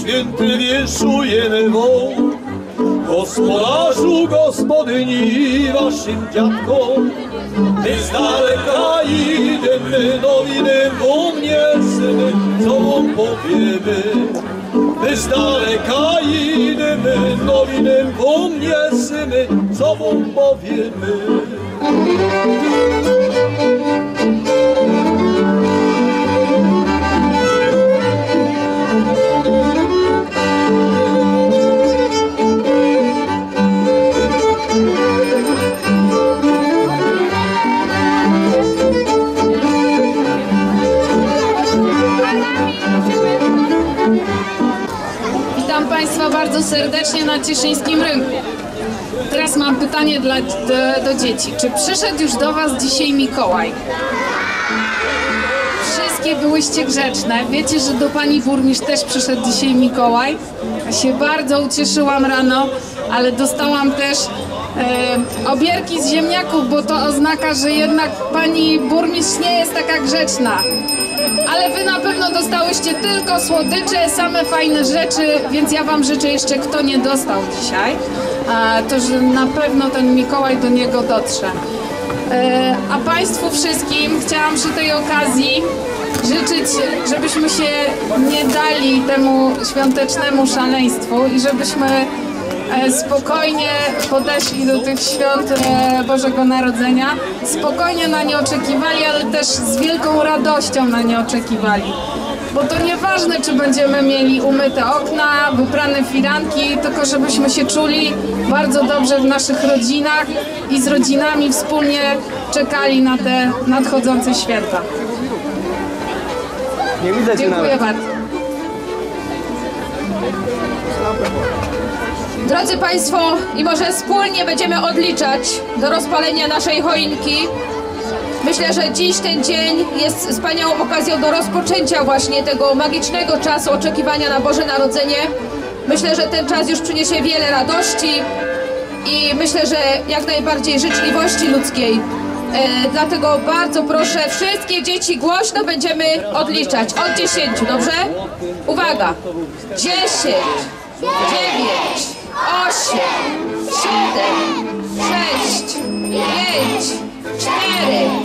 Święty wieszujemy wam, gospodarzu, gospodyni waszym dziadkom. Ty z daleka idziemy, nowiny wam niesiemy, co wam powiemy. Ty z daleka idziemy, nowiny wam niesiemy, co wam powiemy. Witam Państwa bardzo serdecznie na Cieszyńskim Rynku. Teraz mam pytanie do dzieci. Czy przyszedł już do Was dzisiaj Mikołaj? Wszystkie byłyście grzeczne. Wiecie, że do Pani Burmistrz też przyszedł dzisiaj Mikołaj? Ja się bardzo ucieszyłam rano, ale dostałam też obierki z ziemniaków, bo to oznaka, że jednak Pani Burmistrz nie jest taka grzeczna. Ale Wy na pewno dostałyście tylko słodycze, same fajne rzeczy, więc ja Wam życzę jeszcze, kto nie dostał dzisiaj, to że na pewno ten Mikołaj do niego dotrze. A Państwu wszystkim chciałam przy tej okazji życzyć, żebyśmy się nie dali temu świątecznemu szaleństwu i żebyśmy spokojnie podeszli do tych świąt Bożego Narodzenia, spokojnie na nie oczekiwali, ale też z wielką radością na nie oczekiwali. Bo to nieważne, czy będziemy mieli umyte okna, wyprane firanki, tylko żebyśmy się czuli bardzo dobrze w naszych rodzinach i z rodzinami wspólnie czekali na te nadchodzące święta. Nie widzę cię nawet. Dziękuję bardzo. Drodzy Państwo, i może wspólnie będziemy odliczać do rozpalenia naszej choinki. Myślę, że dziś ten dzień jest wspaniałą okazją do rozpoczęcia właśnie tego magicznego czasu oczekiwania na Boże Narodzenie. Myślę, że ten czas już przyniesie wiele radości i myślę, że jak najbardziej życzliwości ludzkiej. Dlatego bardzo proszę, wszystkie dzieci głośno będziemy odliczać od 10, dobrze? Uwaga! 10, 9, 8, 7, 6, 5, 4,